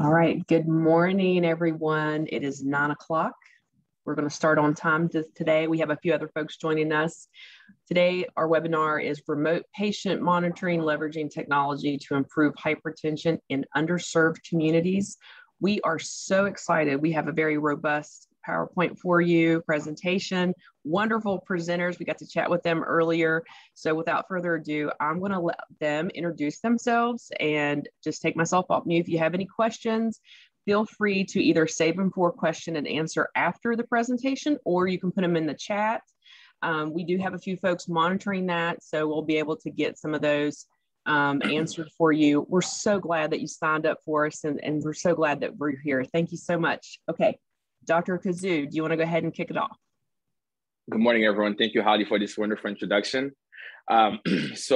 All right, good morning, everyone. It is 9 o'clock. We're going to start on time today. We have a few other folks joining us. Today, our webinar is Remote Patient Monitoring, Leveraging Technology to Improve Hypertension in Underserved Communities. We are so excited. We have a very robust PowerPoint for you presentation, wonderful presenters. We got to chat with them earlier. So without further ado, I'm going to let them introduce themselves and just take myself off mute. If you have any questions, feel free to either save them for question and answer after the presentation, or you can put them in the chat. We do have a few folks monitoring that, so we'll be able to get some of those answered for you. We're so glad that you signed up for us, and we're so glad that we're here. Thank you so much. Okay. Dr. Akazu, do you want to go ahead and kick it off? Good morning, everyone. Thank you, Holly, for this wonderful introduction. First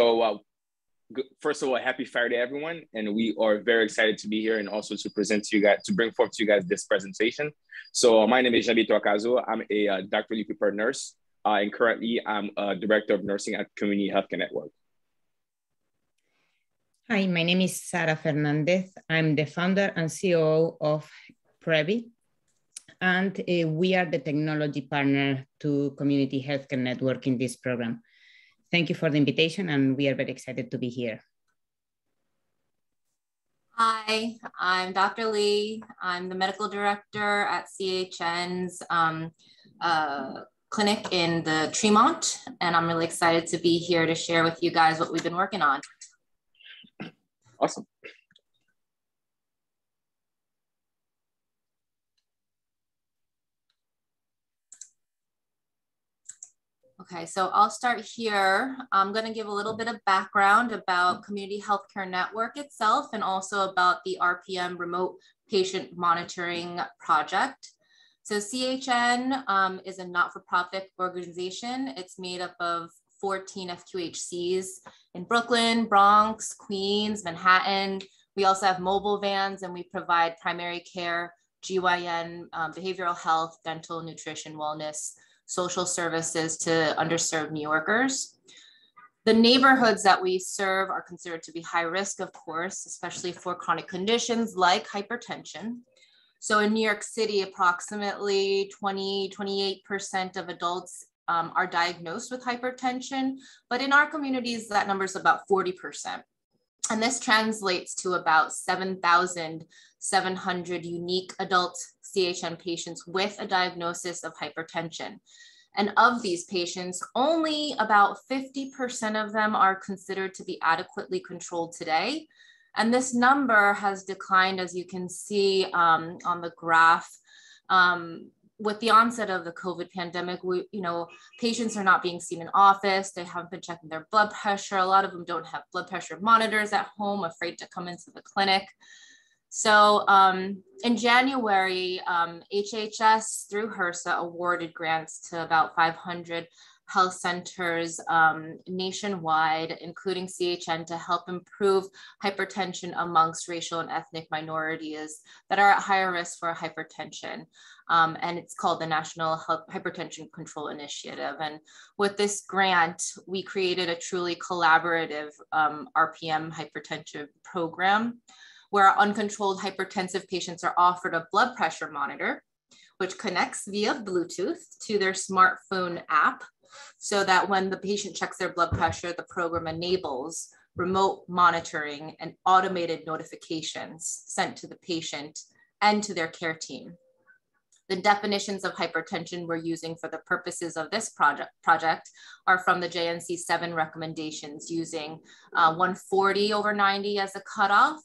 of all, happy Friday, everyone. And we are very excited to be here and also to present to you guys, to bring forth to you guys this presentation. So my name is Javito Akazu. I'm a doctorally prepared nurse, and currently I'm a director of nursing at Community Healthcare Network. Hi, my name is Sarah Fernandez. I'm the founder and CEO of Previ, and we are the technology partner to Community Healthcare Network in this program. Thank you for the invitation, and we are very excited to be here. Hi, I'm Dr. Lee. I'm the medical director at CHN's clinic in the Tremont, and I'm really excited to be here to share with you guys what we've been working on. Awesome. Okay, so I'll start here. I'm going to give a little bit of background about Community Healthcare Network itself and also about the RPM Remote Patient Monitoring Project. So CHN is a not-for-profit organization. It's made up of 14 FQHCs in Brooklyn, Bronx, Queens, Manhattan. We also have mobile vans, and we provide primary care, GYN, behavioral health, dental, nutrition, wellness, social services to underserved New Yorkers. The neighborhoods that we serve are considered to be high risk, of course, especially for chronic conditions like hypertension. So in New York City, approximately 28% of adults are diagnosed with hypertension, but in our communities, that number is about 40%. And this translates to about 7,700 unique adult CHN patients with a diagnosis of hypertension. And of these patients, only about 50% of them are considered to be adequately controlled today. And this number has declined, as you can see on the graph. With the onset of the COVID pandemic, patients are not being seen in office. They haven't been checking their blood pressure. A lot of them don't have blood pressure monitors at home, afraid to come into the clinic. So in January, HHS through HRSA awarded grants to about 500 health centers nationwide, including CHN, to help improve hypertension amongst racial and ethnic minorities that are at higher risk for hypertension. And it's called the National Hypertension Control Initiative. And with this grant, we created a truly collaborative RPM hypertension program, where uncontrolled hypertensive patients are offered a blood pressure monitor, which connects via Bluetooth to their smartphone app, so that when the patient checks their blood pressure, the program enables remote monitoring and automated notifications sent to the patient and to their care team. The definitions of hypertension we're using for the purposes of this project are from the JNC-7 recommendations, using 140/90 as a cutoff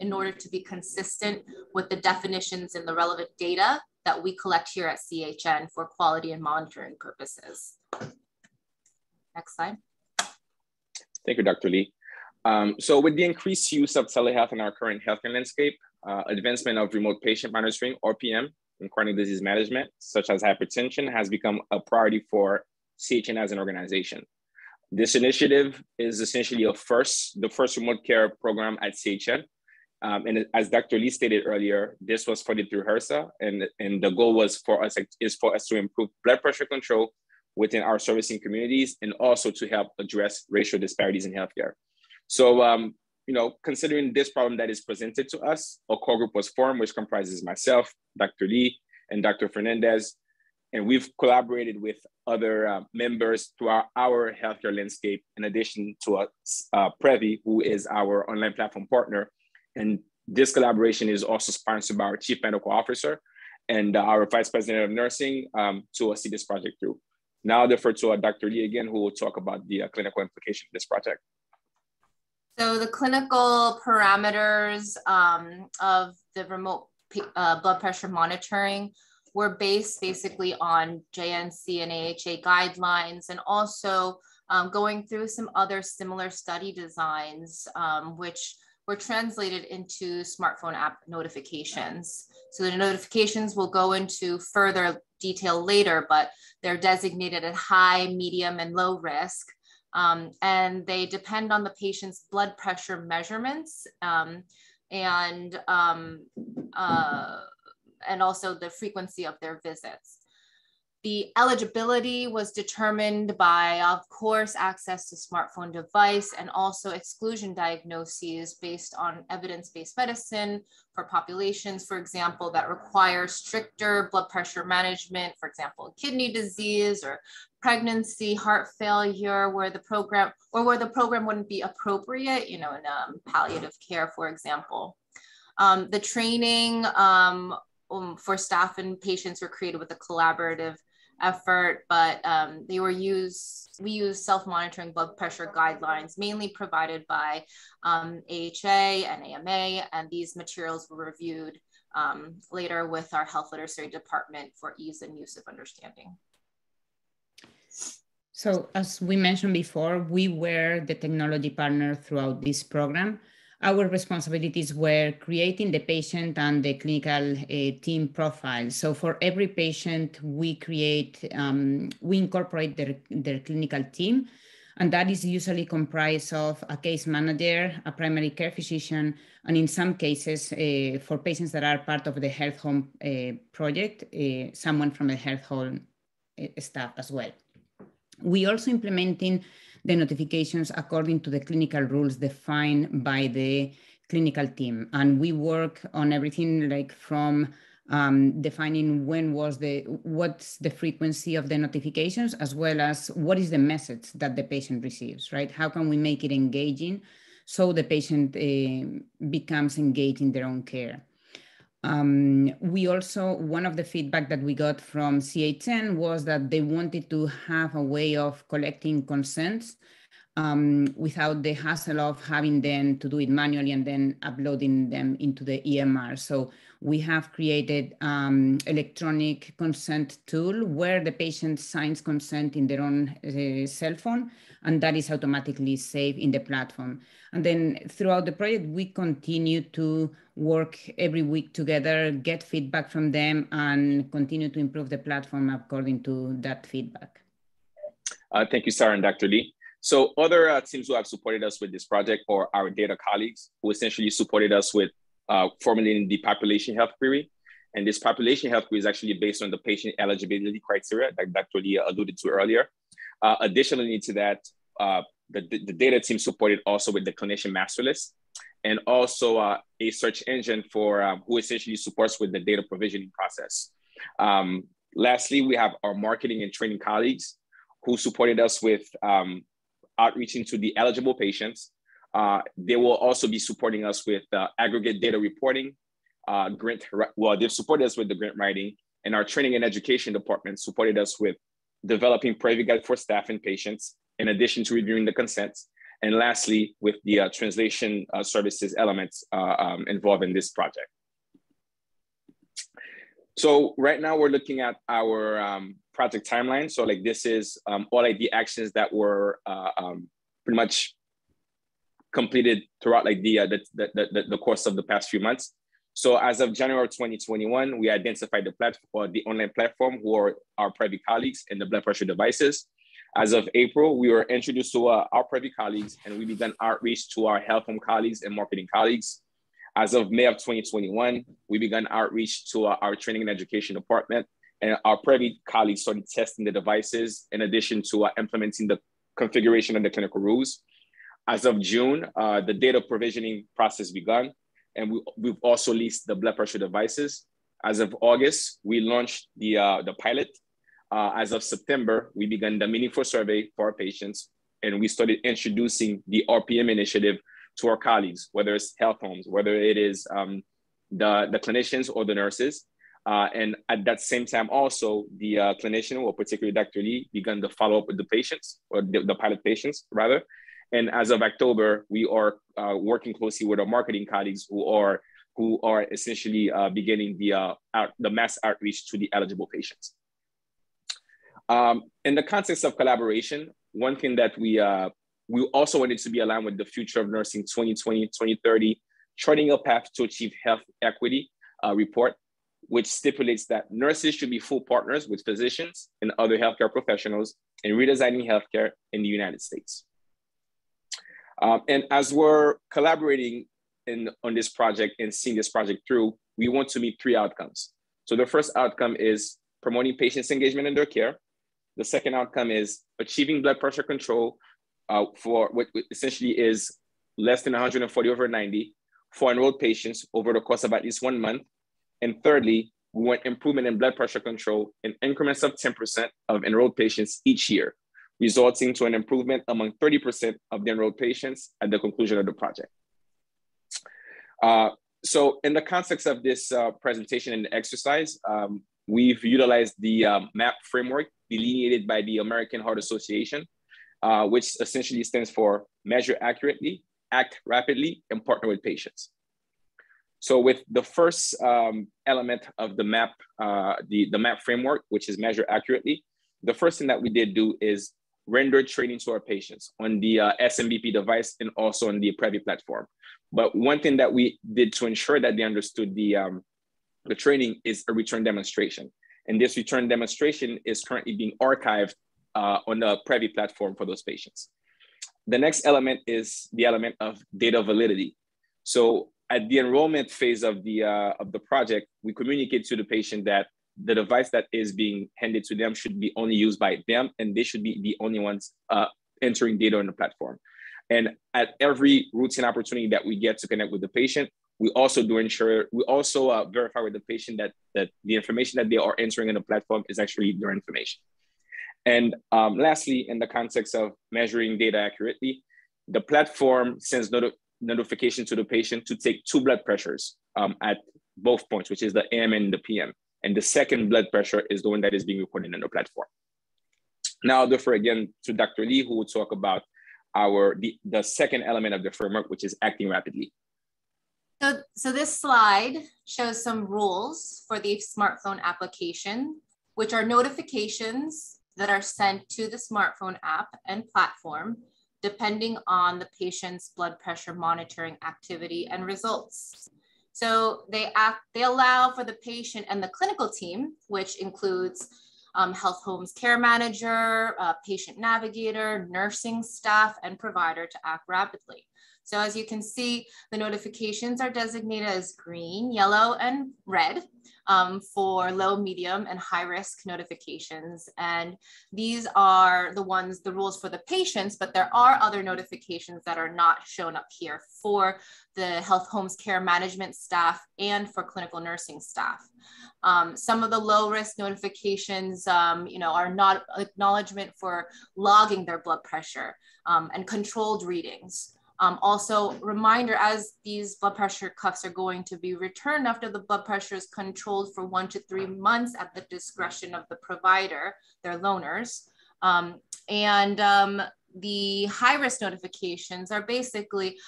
in order to be consistent with the definitions in the relevant data that we collect here at CHN for quality and monitoring purposes. Next slide. Thank you, Dr. Lee. So with the increased use of telehealth in our current healthcare landscape, advancement of remote patient monitoring, RPM, and chronic disease management, such as hypertension, has become a priority for CHN as an organization. This initiative is essentially the first remote care program at CHN. And as Dr. Lee stated earlier, this was funded through HRSA, and the goal was for us to improve blood pressure control within our servicing communities, and also to help address racial disparities in healthcare. So considering this problem that is presented to us, a core group was formed, which comprises myself, Dr. Lee, and Dr. Fernandez. And we've collaborated with other members throughout our healthcare landscape, in addition to Previ, who is our online platform partner. And this collaboration is also sponsored by our Chief Medical Officer and our Vice President of Nursing to see this project through. Now I'll defer to Dr. Lee again, who will talk about the clinical implication of this project. So the clinical parameters of the remote blood pressure monitoring were based basically on JNC and AHA guidelines, and also going through some other similar study designs, which were translated into smartphone app notifications. So the notifications will go into further detail later, but they're designated at high, medium, and low risk. And they depend on the patient's blood pressure measurements and also the frequency of their visits. The eligibility was determined by, of course, access to smartphone device and also exclusion diagnoses based on evidence-based medicine for populations, for example, that require stricter blood pressure management, for example, kidney disease or pregnancy, heart failure, where the program wouldn't be appropriate, in palliative care, for example. The training for staff and patients were created with a collaborative effort, but we used self-monitoring blood pressure guidelines, mainly provided by AHA and AMA, and these materials were reviewed later with our health literacy department for ease and use of understanding. So as we mentioned before, we were the technology partner throughout this program. Our responsibilities were creating the patient and the clinical team profile. So for every patient, we incorporate their clinical team, and that is usually comprised of a case manager, a primary care physician, and in some cases for patients that are part of the health home project, someone from the health home staff as well. We also implementing the notifications according to the clinical rules defined by the clinical team. And we work on everything like from defining what's the frequency of the notifications, as well as what is the message that the patient receives, right? How can we make it engaging so the patient becomes engaged in their own care? One of the feedback that we got from CHN was that they wanted to have a way of collecting consents without the hassle of having them to do it manually and then uploading them into the EMR. So we have created electronic consent tool where the patient signs consent in their own cell phone, and that is automatically saved in the platform. And then throughout the project, we continue to work every week together, get feedback from them, and continue to improve the platform according to that feedback. Thank you, Sarah and Dr. Lee. So other teams who have supported us with this project are our data colleagues, who essentially supported us with formulating the population health query. And this population health query is actually based on the patient eligibility criteria that Dr. Lee alluded to earlier. Additionally to that, the data team supported also with the clinician master list, and also a search engine for who essentially supports with the data provisioning process. Lastly, we have our marketing and training colleagues who supported us with outreaching to the eligible patients. They will also be supporting us with aggregate data reporting, they've supported us with the grant writing, and our training and education department supported us with developing Previ guide for staff and patients, in addition to reviewing the consent. And lastly, with the translation services elements involved in this project. So right now we're looking at our project timeline. So like this is all of the actions that were pretty much completed throughout like the course of the past few months. So as of January 2021, we identified the platform, the online platform, who are our Previ colleagues and the blood pressure devices. As of April, we were introduced to our Previ colleagues, and we began outreach to our health home colleagues and marketing colleagues. As of May of 2021, we began outreach to our training and education department, and our Previ colleagues started testing the devices in addition to implementing the configuration of the clinical rules. As of June, the data provisioning process begun, and we've also leased the blood pressure devices. As of August, we launched the pilot. As of September, we began the meaningful survey for our patients, and we started introducing the RPM initiative to our colleagues, whether it's health homes, whether it is the clinicians or the nurses. And at that same time, also the clinician, or particularly Dr. Lee, began to follow up with the patients, or the pilot patients rather. And as of October, we are working closely with our marketing colleagues who are essentially beginning the mass outreach to the eligible patients. In the context of collaboration, one thing that we also wanted to be aligned with the Future of Nursing 2020, 2030, Charting a Path to Achieve Health Equity report, which stipulates that nurses should be full partners with physicians and other healthcare professionals in redesigning healthcare in the United States. And as we're collaborating on this project and seeing this project through, we want to meet three outcomes. So the first outcome is promoting patients' engagement in their care. The second outcome is achieving blood pressure control for what essentially is less than 140/90 for enrolled patients over the course of at least 1 month. And thirdly, we want improvement in blood pressure control in increments of 10% of enrolled patients each year, resulting to an improvement among 30% of the enrolled patients at the conclusion of the project. So in the context of this presentation and exercise, we've utilized the MAP framework delineated by the American Heart Association, which essentially stands for measure accurately, act rapidly, and partner with patients. So with the first element of the MAP, the MAP framework, which is measure accurately, the first thing that we did do is render training to our patients on the SMBP device and also on the Previ platform. But one thing that we did to ensure that they understood the training is a return demonstration. And this return demonstration is currently being archived on the Previ platform for those patients. The next element is the element of data validity. So at the enrollment phase of the project, we communicate to the patient that the device that is being handed to them should be only used by them, and they should be the only ones entering data on the platform. And at every routine opportunity that we get to connect with the patient, we also do ensure, we also verify with the patient that the information that they are entering in the platform is actually their information. And lastly, in the context of measuring data accurately, the platform sends notification to the patient to take two blood pressures at both points, which is the AM and the PM. And the second blood pressure is the one that is being recorded on the platform. Now I'll defer again to Dr. Lee, who will talk about the second element of the framework, which is acting rapidly. So this slide shows some rules for the smartphone application, which are notifications that are sent to the smartphone app and platform, depending on the patient's blood pressure monitoring activity and results. So they allow for the patient and the clinical team, which includes health homes care manager, patient navigator, nursing staff, and provider to act rapidly. So as you can see, the notifications are designated as green, yellow, and red for low, medium, and high risk notifications. And these are the rules for the patients, but there are other notifications that are not shown up here for the health homes care management staff and for clinical nursing staff. Some of the low risk notifications are not acknowledgement for logging their blood pressure and controlled readings. Also, reminder, as these blood pressure cuffs are going to be returned after the blood pressure is controlled for 1 to 3 months at the discretion of the provider, their loaners. The high-risk notifications are basically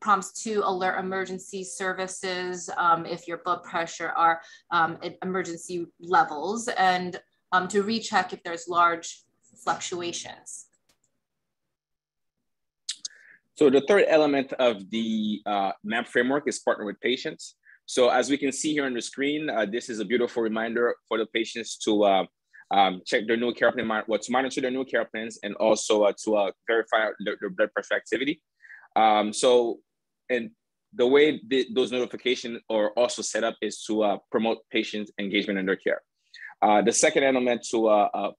prompts to alert emergency services if your blood pressure are at emergency levels, and to recheck if there's large fluctuations. So the third element of the MAP framework is partner with patients. So as we can see here on the screen, this is a beautiful reminder for the patients to check their new care plan, to monitor their new care plans, and also to verify their blood pressure activity. And the way those notifications are also set up is to promote patients' engagement in their care. The second element to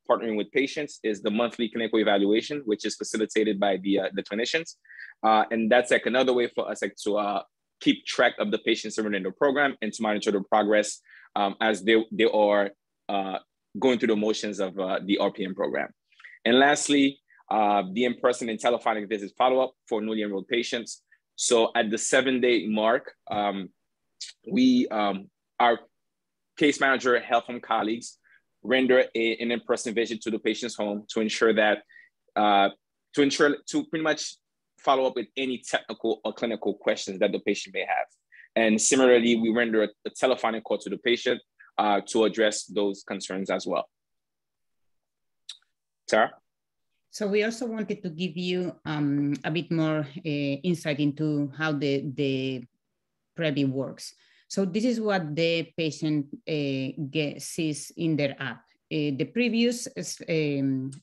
partnering with patients is the monthly clinical evaluation, which is facilitated by the clinicians. And that's like another way for us like to keep track of the patients who are in the program and to monitor the progress as they are going through the motions of the RPM program. And lastly, the in-person and telephonic visit follow-up for newly enrolled patients. So at the 7-day mark, our case manager, health home colleagues, render an in-person visit to the patient's home to ensure that, to pretty much follow up with any technical or clinical questions that the patient may have. And similarly, we render a telephonic call to the patient to address those concerns as well. Sarah? So we also wanted to give you a bit more insight into how the Previ works. So this is what the patient sees in their app. The previous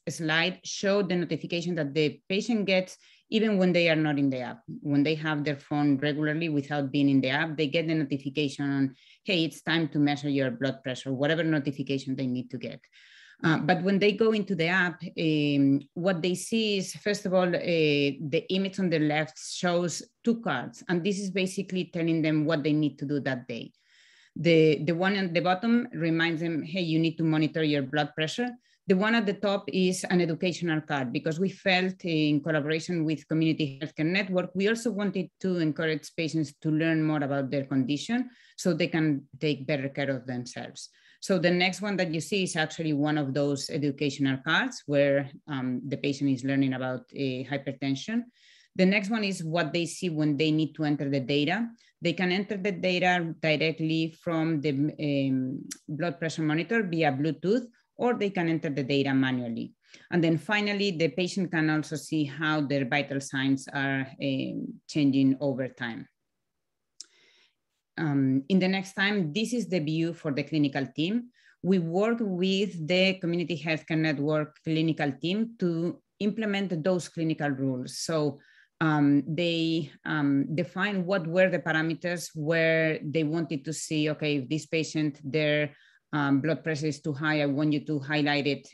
slide showed the notification that the patient gets even when they are not in the app. When they have their phone regularly without being in the app, they get the notification on, hey, it's time to measure your blood pressure, whatever notification they need to get. But when they go into the app, what they see is, first of all, the image on the left shows 2 cards. And this is basically telling them what they need to do that day. The one at the bottom reminds them, hey, you need to monitor your blood pressure. The one at the top is an educational card, because we felt in collaboration with Community Healthcare Network, we also wanted to encourage patients to learn more about their condition so they can take better care of themselves. So the next one that you see is actually one of those educational cards where the patient is learning about hypertension. The next one is what they see when they need to enter the data. They can enter the data directly from the blood pressure monitor via Bluetooth, or they can enter the data manually. And then finally, the patient can also see how their vital signs are changing over time. In the next time, this is the view for the clinical team. We work with the Community Healthcare Network clinical team to implement those clinical rules. So they define what were the parameters where they wanted to see, okay, if this patient, their blood pressure is too high, I want you to highlight it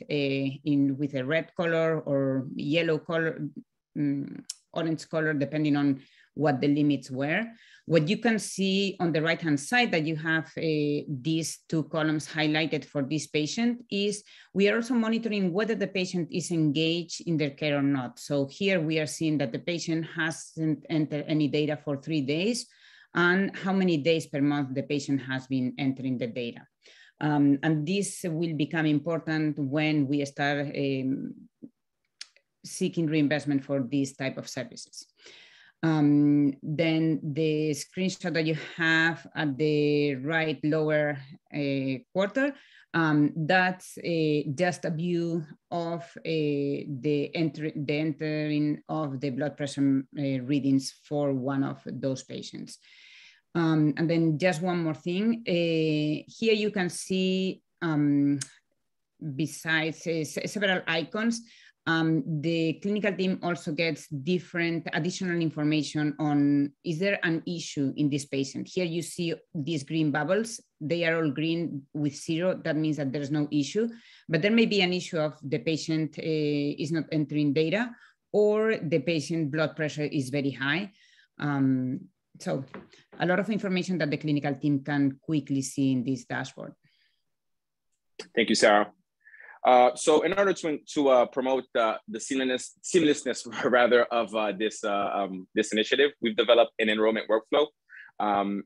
with a red color or yellow color, orange color, depending on what the limits were. What you can see on the right-hand side that you have these 2 columns highlighted for this patient is we are also monitoring whether the patient is engaged in their care or not. So here we are seeing that the patient hasn't entered any data for 3 days and how many days per month the patient has been entering the data. And this will become important when we start seeking reimbursement for these type of services. Then the screenshot that you have at the right lower quarter, that's just a view of the entering of the blood pressure readings for one of those patients. And then just one more thing, here you can see besides several icons, the clinical team also gets different additional information on, is there an issue in this patient? Here you see these green bubbles. They are all green with 0. That means that there's no issue, but there may be an issue of the patient is not entering data or the patient blood pressure is very high. So a lot of information that the clinical team can quickly see in this dashboard. Thank you, Sarah. So in order to promote the seamlessness rather of this initiative, we've developed an enrollment workflow. And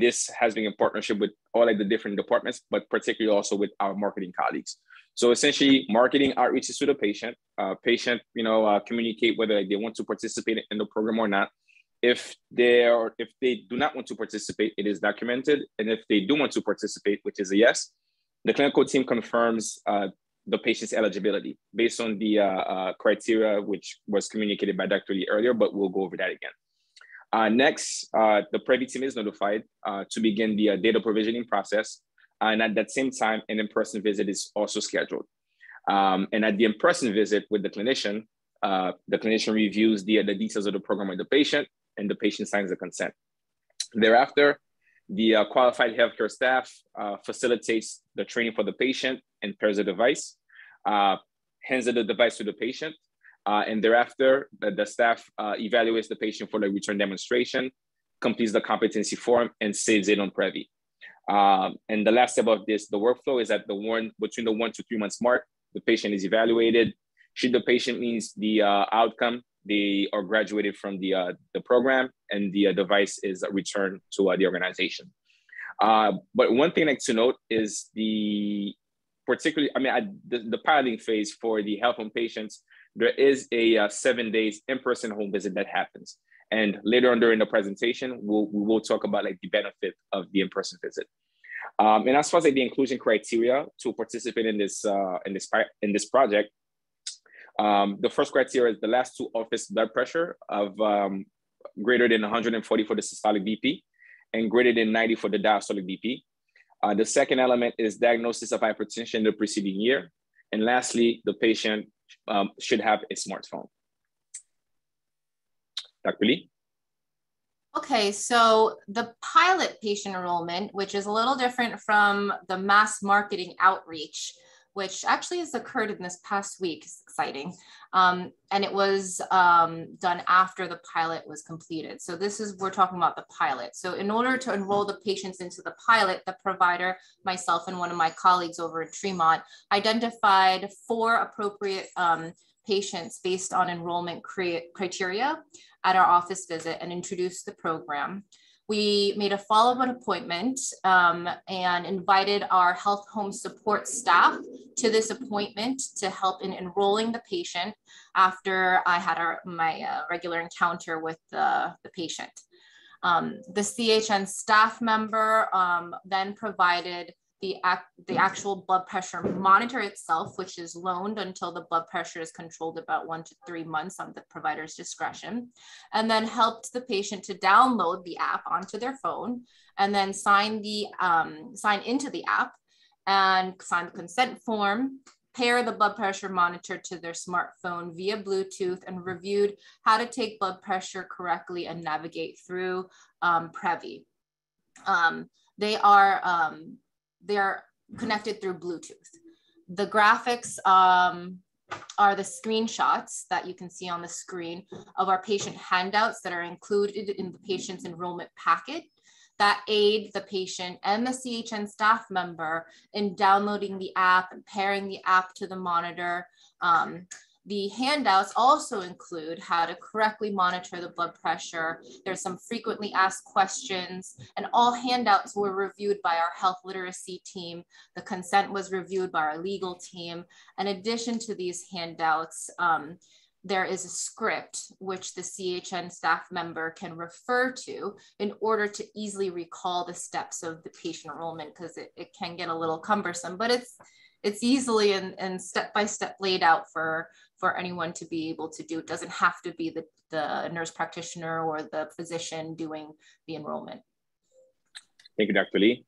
this has been in partnership with all of the different departments, but particularly also with our marketing colleagues. So essentially marketing outreaches to the patient, communicate whether they want to participate in the program or not. If they do not want to participate, it is documented. And if they do want to participate, which is a yes, the clinical team confirms the patient's eligibility based on the criteria, which was communicated by Dr. Lee earlier, but we'll go over that again. Next, the Previ team is notified to begin the data provisioning process. And at that same time, an in-person visit is also scheduled. And at the in-person visit with the clinician reviews the details of the program with the patient, and the patient signs the consent. Thereafter, the qualified healthcare staff facilitates the training for the patient and pairs the device, hands the device to the patient, And thereafter, the staff evaluates the patient for the return demonstration, completes the competency form, and saves it on Previ. And the last step of this, the workflow, is that the one between the 1 to 3 months mark, the patient is evaluated. Should the patient meet the outcome, they are graduated from the program, and the device is returned to the organization. But one thing I'd like to note is the piloting phase for the health home patients, there is a 7 days in-person home visit that happens. And later on during the presentation, we will talk about like the benefit of the in-person visit. And as far as like, the inclusion criteria to participate in this project, the first criteria is the last two office blood pressure of greater than 140 for the systolic BP and greater than 90 for the diastolic BP. The second element is diagnosis of hypertension in the preceding year. And lastly, the patient should have a smartphone. Dr. Lee? Okay, so the pilot patient enrollment, which is a little different from the mass marketing outreach, which actually has occurred in this past week, it's exciting. And it was done after the pilot was completed. So this is, we're talking about the pilot. So in order to enroll the patients into the pilot, the provider, myself, and one of my colleagues over at Tremont identified 4 appropriate patients based on enrollment criteria at our office visit and introduced the program. We made a follow-up appointment and invited our health home support staff to this appointment to help in enrolling the patient after I had my regular encounter with the patient. The CHN staff member then provided the actual blood pressure monitor itself, which is loaned until the blood pressure is controlled about 1 to 3 months on the provider's discretion, and then helped the patient to download the app onto their phone and then sign into the app and sign the consent form, pair the blood pressure monitor to their smartphone via Bluetooth, and reviewed how to take blood pressure correctly and navigate through Previ. They are connected through Bluetooth. The graphics are the screenshots that you can see on the screen of our patient handouts that are included in the patient's enrollment packet that aid the patient and the CHN staff member in downloading the app and pairing the app to the monitor. The handouts also include how to correctly monitor the blood pressure. There's some frequently asked questions, and all handouts were reviewed by our health literacy team. The consent was reviewed by our legal team. In addition to these handouts, there is a script which the CHN staff member can refer to in order to easily recall the steps of the patient enrollment, because it can get a little cumbersome, but it's easily and step-by-step laid out for anyone to be able to do. It doesn't have to be the nurse practitioner or the physician doing the enrollment. Thank you, Dr. Lee.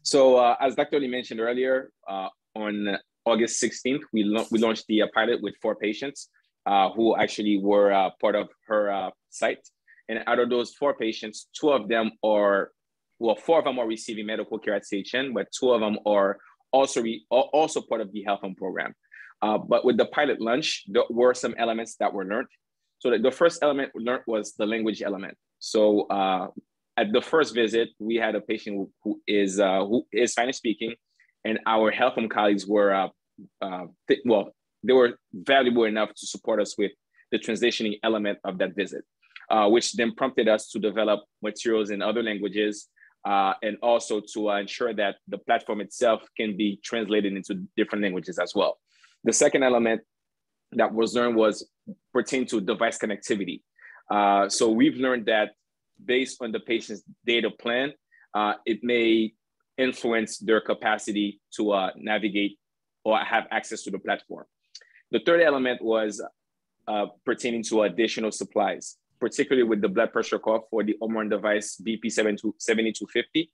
So as Dr. Lee mentioned earlier, on August 16th, we launched the pilot with 4 patients who actually were part of her site. And out of those 4 patients, 2 of them are, well, 4 of them are receiving medical care at CHN, but 2 of them are also part of the health home program. But with the pilot launch, there were some elements that were learned. So the first element learned was the language element. So at the first visit, we had a patient who is Spanish speaking, and our health home colleagues were, they were valuable enough to support us with the transitioning element of that visit, which then prompted us to develop materials in other languages, and also to ensure that the platform itself can be translated into different languages as well. The second element that was learned was pertain to device connectivity. So we've learned that based on the patient's data plan, it may influence their capacity to navigate or have access to the platform. The third element was pertaining to additional supplies, particularly with the blood pressure cuff for the Omron device BP-7250.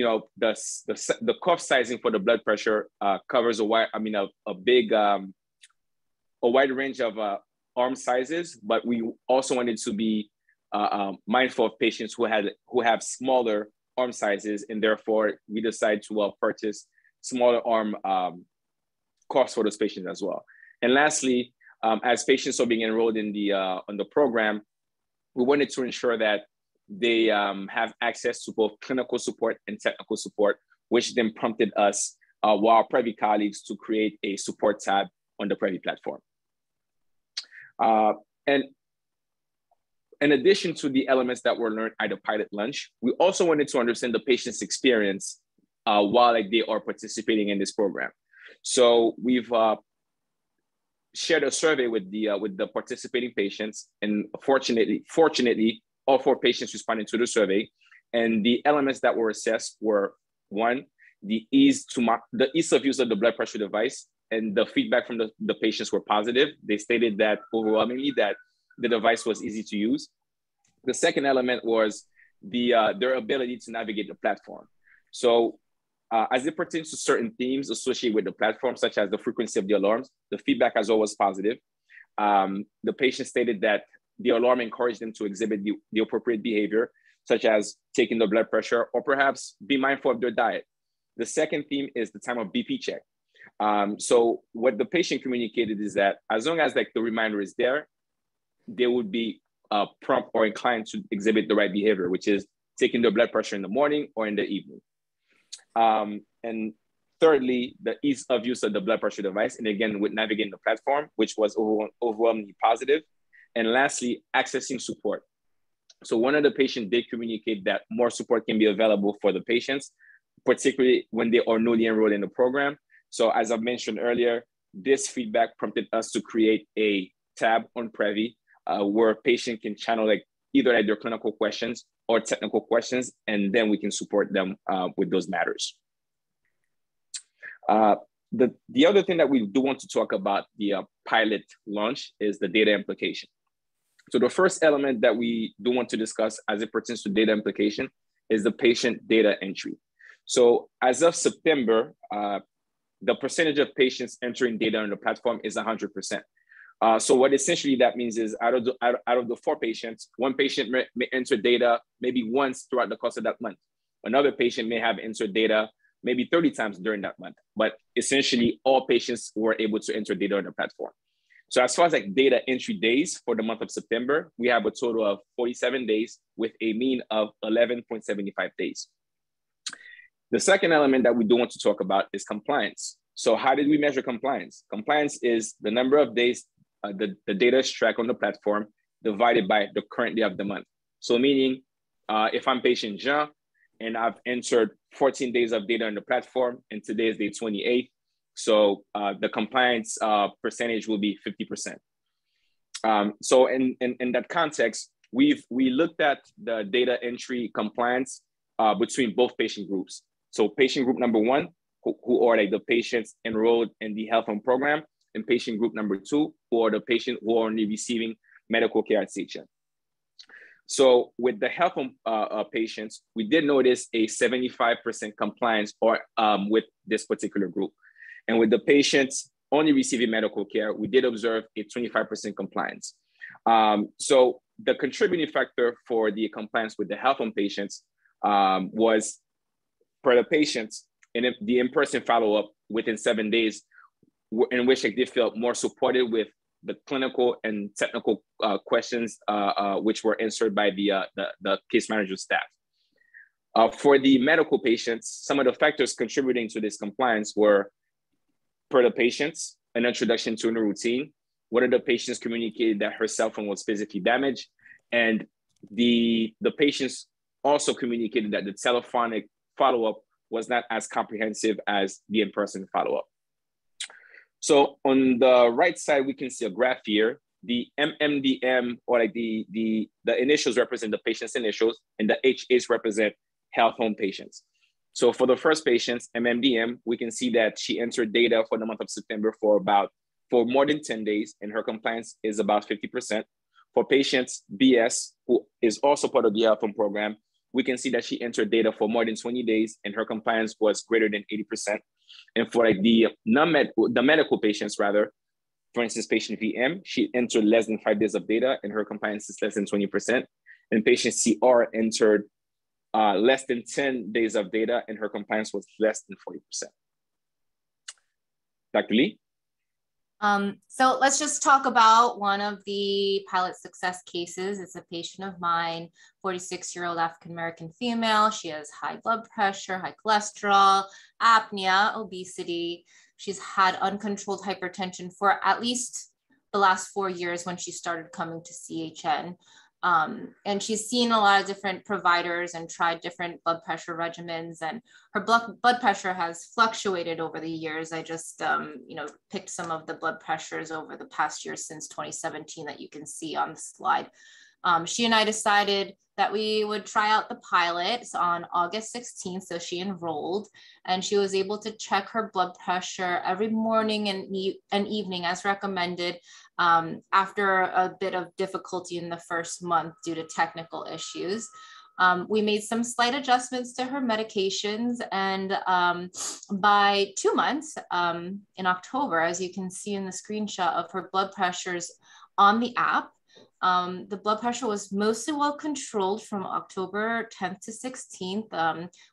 The cuff sizing for the blood pressure covers a wide range of arm sizes, but we also wanted to be mindful of patients who have smaller arm sizes, and therefore we decided to purchase smaller arm cuffs for those patients as well. And lastly, as patients are being enrolled in the on the program, we wanted to ensure that they have access to both clinical support and technical support, which then prompted us, while Previ colleagues, to create a support tab on the Previ platform. And in addition to the elements that were learned at the pilot lunch, we also wanted to understand the patient's experience while they are participating in this program. So we've shared a survey with the participating patients, and fortunately, all four patients responded to the survey. And the elements that were assessed were: one, the ease of use of the blood pressure device, and the feedback from the patients were positive. They stated that overwhelmingly that the device was easy to use. The second element was their ability to navigate the platform. So as it pertains to certain themes associated with the platform, such as the frequency of the alarms, the feedback as always positive. The patient stated that the alarm encouraged them to exhibit the appropriate behavior, such as taking the blood pressure or perhaps be mindful of their diet. The second theme is the time of BP check. So what the patient communicated is that as long as the reminder is there, they would be prompt or inclined to exhibit the right behavior, which is taking their blood pressure in the morning or in the evening. And thirdly, the ease of use of the blood pressure device, and again, with navigating the platform, which was overwhelmingly positive. And lastly, accessing support. So one of the patients did communicate that more support can be available for the patients, particularly when they are newly enrolled in the program. So as I mentioned earlier, this feedback prompted us to create a tab on Previ where a patient can channel either their clinical questions or technical questions, and then we can support them with those matters. The other thing that we do want to talk about the pilot launch is the data implication. So the first element that we do want to discuss as it pertains to data implication is the patient data entry. So as of September, the percentage of patients entering data on the platform is 100%. So what essentially that means is out of the four patients, one patient may enter data maybe once throughout the course of that month. Another patient may have entered data maybe 30 times during that month, but essentially all patients were able to enter data on the platform. So as far as data entry days for the month of September, we have a total of 47 days with a mean of 11.75 days. The second element that we do want to talk about is compliance. So how did we measure compliance? Compliance is the number of days the data is tracked on the platform divided by the current day of the month. So meaning if I'm patient Jean and I've entered 14 days of data on the platform and today is day 28, so the compliance percentage will be 50%. So in that context, we looked at the data entry compliance between both patient groups. So patient group number one, who are the patients enrolled in the health home program, and patient group number two, who are the patients who are only receiving medical care at CHN. So with the health home patients, we did notice a 75% compliance or with this particular group. And with the patients only receiving medical care, we did observe a 25% compliance. So the contributing factor for the compliance with the health home patients was, for the patients, and the in-person follow-up within 7 days, in which they felt more supported with the clinical and technical questions which were answered by the case manager staff. For the medical patients, some of the factors contributing to this compliance were, per the patients, an introduction to a new routine. One of the patients communicated that her cell phone was physically damaged, and the patients also communicated that the telephonic follow-up was not as comprehensive as the in-person follow-up. So on the right side, we can see a graph here. The MMDM, or the initials represent the patient's initials, and the HAs represent health home patients. So for the first patient's MMDM, we can see that she entered data for the month of September for more than 10 days, and her compliance is about 50%. For patients BS, who is also part of the health home program, we can see that she entered data for more than 20 days and her compliance was greater than 80%. And for the medical patients rather, for instance, patient VM, she entered less than 5 days of data and her compliance is less than 20%. And patient CR entered less than 10 days of data and her compliance was less than 40%. Dr. Lee? So let's just talk about one of the pilot success cases. It's a patient of mine, 46-year-old African-American female. She has high blood pressure, high cholesterol, apnea, obesity. She's had uncontrolled hypertension for at least the last 4 years when she started coming to CHN. And she's seen a lot of different providers and tried different blood pressure regimens, and her blood pressure has fluctuated over the years. I just, you know, picked some of the blood pressures over the past year since 2017 that you can see on the slide. She and I decided that we would try out the pilots on August 16th. So she enrolled, and she was able to check her blood pressure every morning and evening as recommended, after a bit of difficulty in the first month due to technical issues. We made some slight adjustments to her medications, and by 2 months, in October, as you can see in the screenshot of her blood pressures on the app, the blood pressure was mostly well controlled from October 10th to 16th,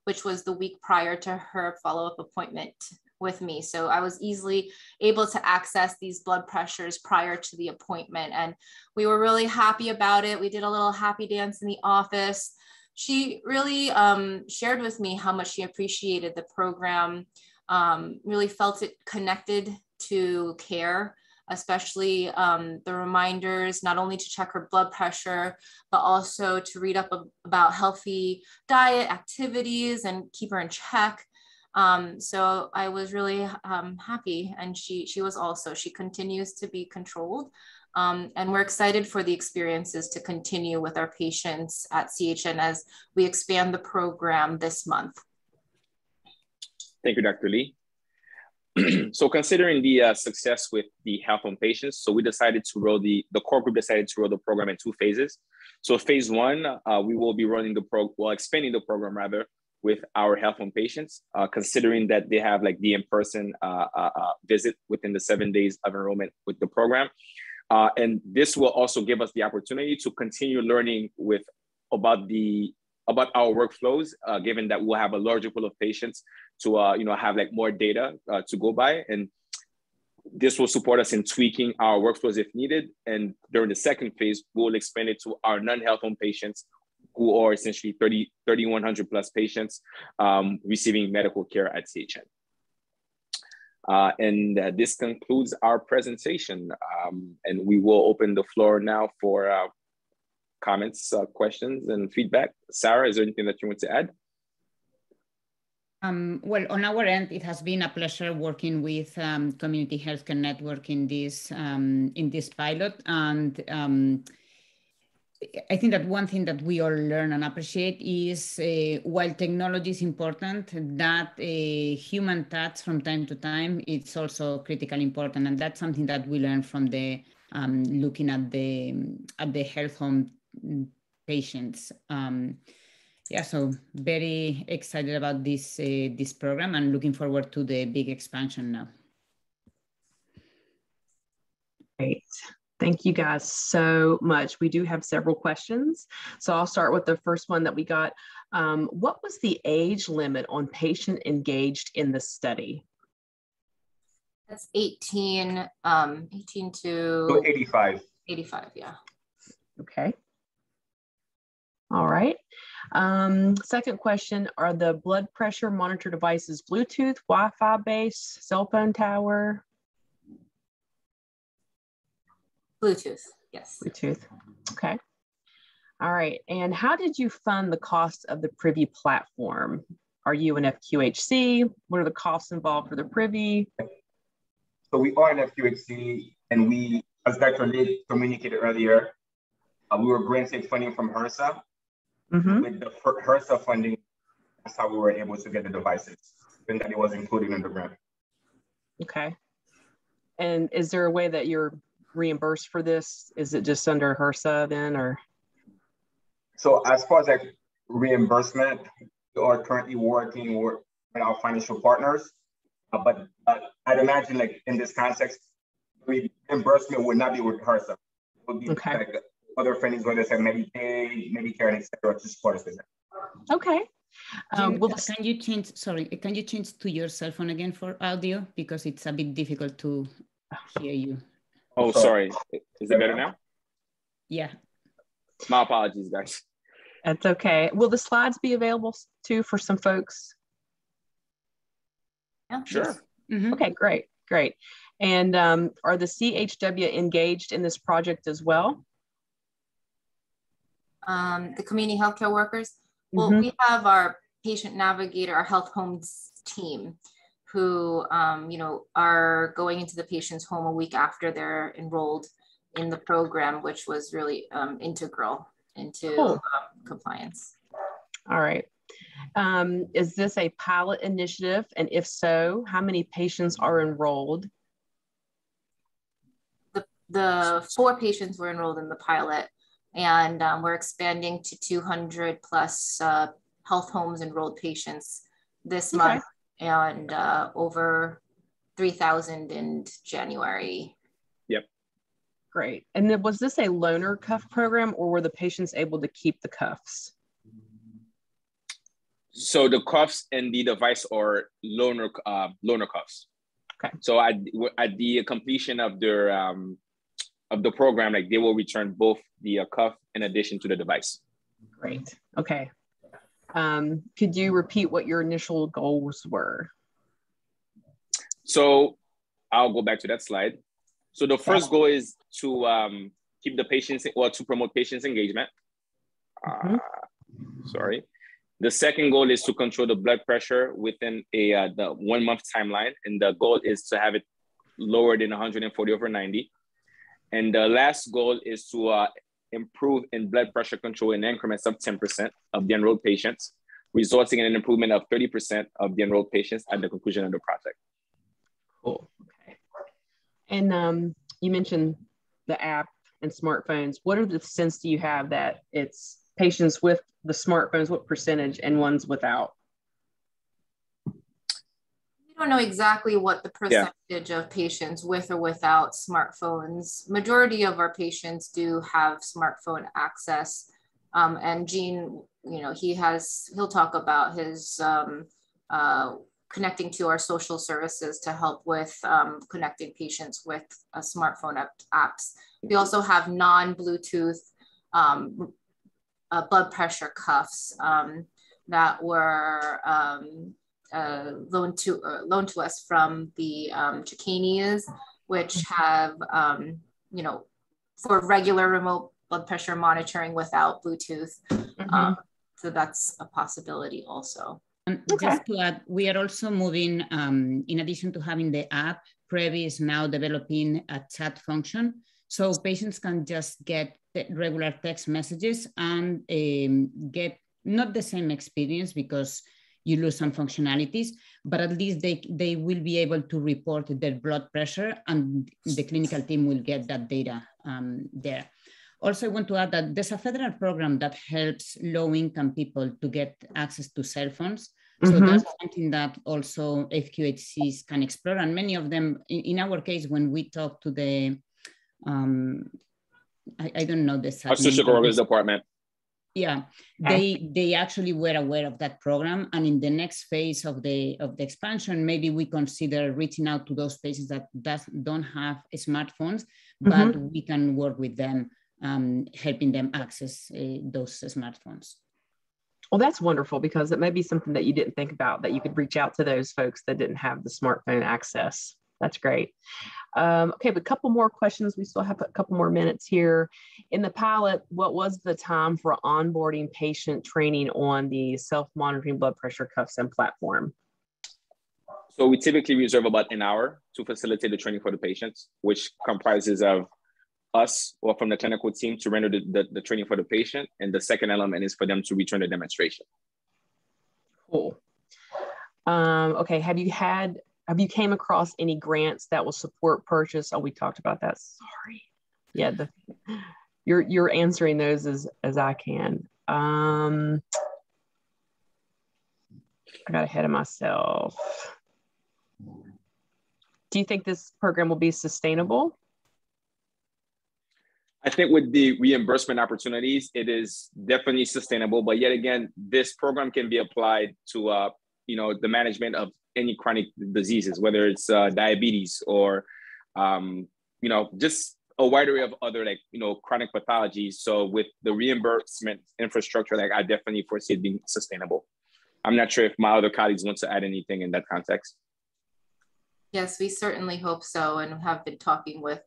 which was the week prior to her follow-up appointment with me. So I was easily able to access these blood pressures prior to the appointment, and we were really happy about it. We did a little happy dance in the office. She really shared with me how much she appreciated the program, really felt it connected to care, especially the reminders, not only to check her blood pressure, but also to read up about healthy diet activities and keep her in check. So I was really happy, and she was also, she continues to be controlled. And we're excited for the experiences to continue with our patients at CHN as we expand the program this month. Thank you, Dr. Lee. So considering the success with the health on patients, so we decided to roll the core group decided to roll the program in two phases. So phase one, we will be running the program, well, expanding the program rather, with our health on patients, considering that they have like the in-person visit within the 7 days of enrollment with the program. And this will also give us the opportunity to continue learning with about our workflows, given that we'll have a larger pool of patients to you know, have like more data to go by. And this will support us in tweaking our workflows if needed. And during the second phase, we'll expand it to our non-health home patients, who are essentially 3,100 plus patients receiving medical care at CHN. And this concludes our presentation. And we will open the floor now for comments, questions, and feedback. Sarah, is there anything that you want to add? Well, on our end, it has been a pleasure working with Community Healthcare Network in this pilot. And I think that one thing that we all learn and appreciate is while technology is important, that a human touch from time to time, it's also critically important. And that's something that we learn from the looking at the health home patients. Yeah, so very excited about this, this program, and looking forward to the big expansion now. Great. Thank you guys so much. We do have several questions. So I'll start with the first one that we got. What was the age limit on patient engaged in the study? That's 18 to 85. 85, yeah. Okay. All right. Second question, are the blood pressure monitor devices Bluetooth, Wi-Fi based, cell phone tower? Bluetooth, yes. Bluetooth, okay. All right, and how did you fund the cost of the Previ platform? Are you an FQHC? What are the costs involved for the Previ? So we are an FQHC, and we, as Dr. Lee communicated earlier, we were granted funding from HRSA. Mm-hmm. With the HRSA funding, that's how we were able to get the devices, and that it was included in the grant. Okay. And is there a way that you're reimbursed for this? Is it just under HRSA then, or? So as far as like reimbursement, we are currently working with our financial partners, but I'd imagine like in this context, reimbursement would not be with HRSA. It would be okay. Like other friends, whether it's like Medicaid, Medicare, et cetera, to support us with that. Okay. Can you change to your cell phone again for audio? Because it's a bit difficult to hear you. Oh, sorry. Is it better now? Yeah. My apologies, guys. That's okay. Will the slides be available too for some folks? Yeah. Sure. Mm-hmm. Okay, great, great. And are the CHW engaged in this project as well? The community healthcare workers? Well, we have our patient navigator, our health homes team, who you know, are going into the patient's home a week after they're enrolled in the program, which was really integral into compliance. All right. Is this a pilot initiative? And if so, how many patients are enrolled? The 4 patients were enrolled in the pilot, and we're expanding to 200 plus health homes enrolled patients this month, and over 3,000 in January. Yep. Great. And then was this a loaner cuff program, or were the patients able to keep the cuffs? So the cuffs and the device are loaner cuffs. Okay. So at the completion of the program, like, they will return both the cuff in addition to the device. Great. Okay. Could you repeat what your initial goals were? So I'll go back to that slide. So the first goal is to keep the patients, or to promote patients' engagement. The second goal is to control the blood pressure within the 1-month timeline. And the goal is to have it lower than 140/90. And the last goal is to improve in blood pressure control in increments of 10% of the enrolled patients, resulting in an improvement of 30% of the enrolled patients at the conclusion of the project. Cool. Okay. And you mentioned the app and smartphones. What are the sense do you have that it's patients with the smartphones, what percentage, and ones without? We don't know exactly what the percentage of patients with or without smartphones. Majority of our patients do have smartphone access. And Gene, you know, he'll talk about his connecting to our social services to help with connecting patients with smartphone apps. We also have non-Bluetooth blood pressure cuffs that were loaned to us from the Jacanias, which have, you know, for regular remote blood pressure monitoring without Bluetooth. So that's a possibility also. Just to add, we are also moving, in addition to having the app, Previ is now developing a chat function. So patients can just get regular text messages and get not the same experience because you lose some functionalities, but at least they will be able to report their blood pressure, and the clinical team will get that data there. Also, I want to add that there's a federal program that helps low-income people to get access to cell phones. So that's something that also FQHCs can explore. And many of them, in our case, when we talk to the I don't know the social workers department. Yeah, they actually were aware of that program, and in the next phase of the expansion, maybe we consider reaching out to those patients that don't have smartphones, but we can work with them, helping them access those smartphones. Well, that's wonderful, because it may be something that you didn't think about, that you could reach out to those folks that didn't have the smartphone access. That's great. Okay, but a couple more questions. We still have a couple more minutes here. In the pilot, what was the time for onboarding patient training on the self-monitoring blood pressure cuffs and platform? So we typically reserve about an hour to facilitate the training for the patients, which comprises of us or from the clinical team to render the training for the patient. And the second element is for them to return the demonstration. Cool. Okay, have you came across any grants that will support purchase? Oh, we talked about that. Sorry. Yeah, you're answering those as I can. I got ahead of myself. Do you think this program will be sustainable? I think with the reimbursement opportunities, it is definitely sustainable. But yet again, this program can be applied to the management of any chronic diseases, whether it's diabetes or just a wide array of other chronic pathologies. So with the reimbursement infrastructure, I definitely foresee it being sustainable. I'm not sure if my other colleagues want to add anything in that context. Yes, we certainly hope so, and have been talking with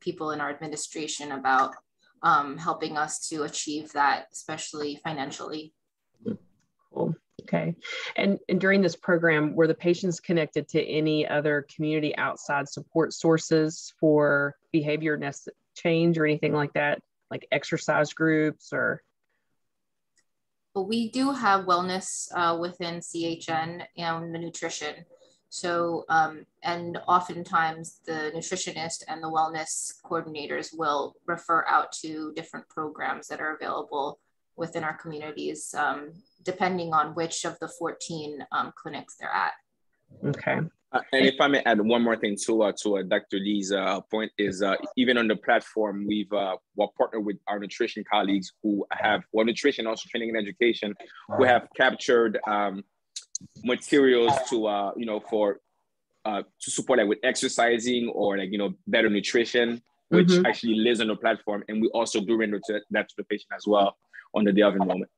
people in our administration about helping us to achieve that, especially financially. Cool. Okay. And during this program, were the patients connected to any other community outside support sources for behavior change or anything like that, like exercise groups or? Well, we do have wellness within CHN and the nutrition. So, and oftentimes the nutritionist and the wellness coordinators will refer out to different programs that are available within our communities, depending on which of the 14 clinics they're at. Okay. And if I may add one more thing to Dr. Lee's point is even on the platform, we'll partner with our nutrition colleagues who have, well, nutrition, also training and education, who have captured materials to support with exercising or better nutrition, which actually lives on the platform. And we also do render that to the patient as well on the day of enrollment.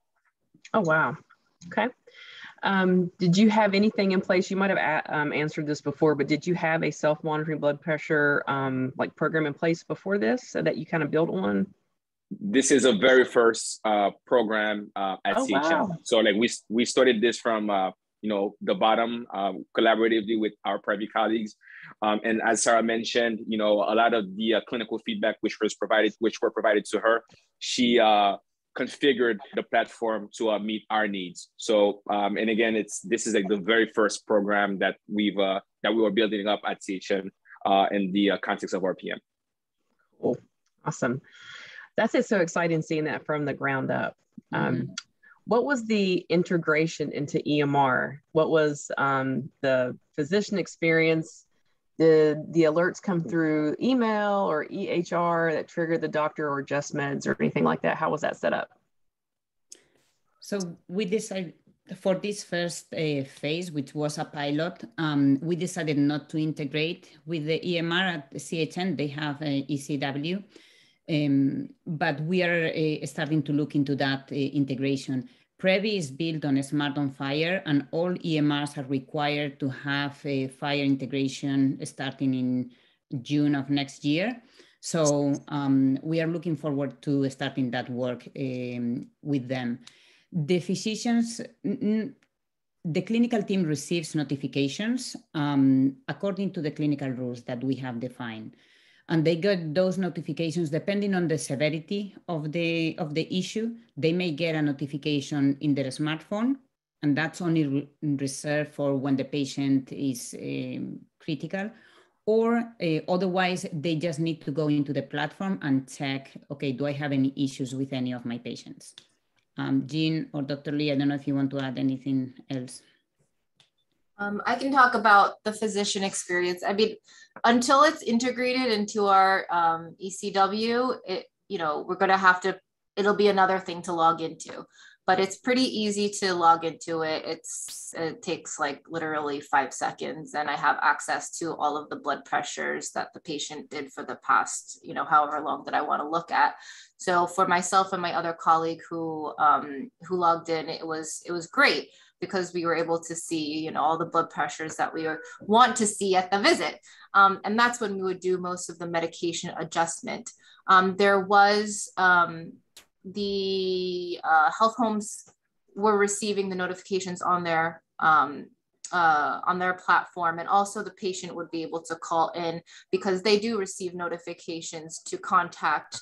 Oh, wow. Okay. Did you have anything in place? You might have answered this before, but did you have a self-monitoring blood pressure program in place before this so that you kind of build on? This is a very first program at CHN. Wow. So we started this from the bottom collaboratively with our Previ colleagues. And as Sarah mentioned, a lot of the clinical feedback which were provided to her, she configured the platform to meet our needs. So, and again, this is the very first program that we were building up at CHN in the context of RPM. Cool, awesome. That's so exciting seeing that from the ground up. What was the integration into EMR? What was the physician experience? Did the alerts come through email or EHR that triggered the doctor or Just Meds or anything like that? How was that set up? So we decided for this first phase, which was a pilot, we decided not to integrate with the EMR at CHN. They have an ECW. But we are starting to look into that integration. Previ is built on SMART on FHIR, and all EMRs are required to have a FHIR integration starting in June of next year. So we are looking forward to starting that work with them. The physicians, the clinical team receives notifications according to the clinical rules that we have defined. And they get those notifications depending on the severity of the issue. They may get a notification in their smartphone, and that's only reserved for when the patient is critical, or otherwise they just need to go into the platform and check, okay, do I have any issues with any of my patients? Jean or Dr. Lee, I don't know if you want to add anything else. I can talk about the physician experience. I mean, until it's integrated into our ECW, we're going to have to, it'll be another thing to log into, but it's pretty easy to log into it. It takes literally 5 seconds, and I have access to all of the blood pressures that the patient did for the past, however long that I want to look at. So for myself and my other colleague who logged in, it was great, because we were able to see, all the blood pressures that we want to see at the visit. And that's when we would do most of the medication adjustment. There was the health homes were receiving the notifications on their platform, and also the patient would be able to call in, because they do receive notifications to contact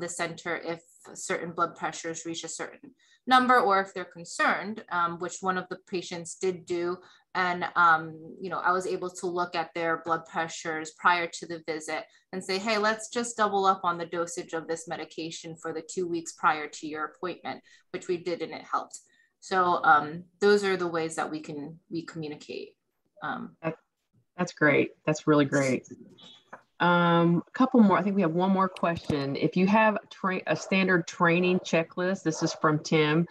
the center if certain blood pressures reach a certain number, or if they're concerned, which one of the patients did do. And, I was able to look at their blood pressures prior to the visit and say, hey, let's just double up on the dosage of this medication for the 2 weeks prior to your appointment, which we did, and it helped. So those are the ways that we communicate. That's great. That's really great. A couple more. I think we have one more question. If you have a standard training checklist, this is from Tim,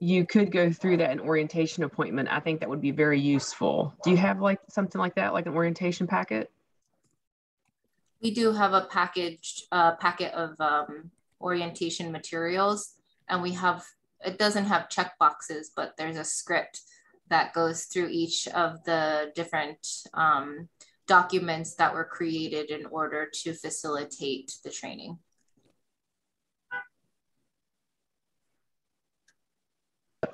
you could go through that in orientation appointment. I think that would be very useful. Do you have something like that, like an orientation packet? We do have a packaged packet of orientation materials, and we have, it doesn't have check boxes, but there's a script that goes through each of the different documents that were created in order to facilitate the training.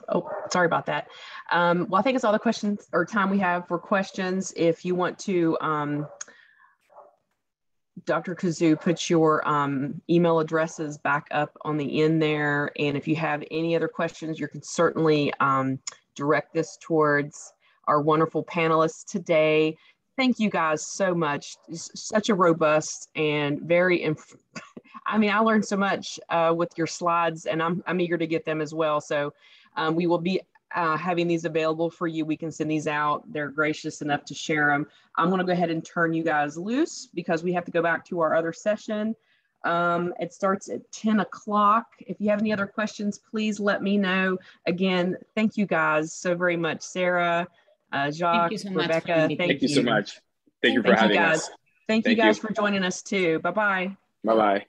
Oh, sorry about that. Well, I think it's all the questions or time we have for questions. If you want to, Dr. Akazu, put your email addresses back up on the end there. And if you have any other questions, you can certainly direct this towards our wonderful panelists today. Thank you guys so much. It's such a robust and very, I mean, I learned so much with your slides, and I'm eager to get them as well. So we will be having these available for you. We can send these out. They're gracious enough to share them. I'm gonna go ahead and turn you guys loose because we have to go back to our other session. It starts at 10 o'clock. If you have any other questions, please let me know. Again, thank you guys so very much, Sarah, Jacques, Rebecca. Thank you so much. Thank you for having us. Thank you guys for joining us too. Bye-bye. Bye-bye.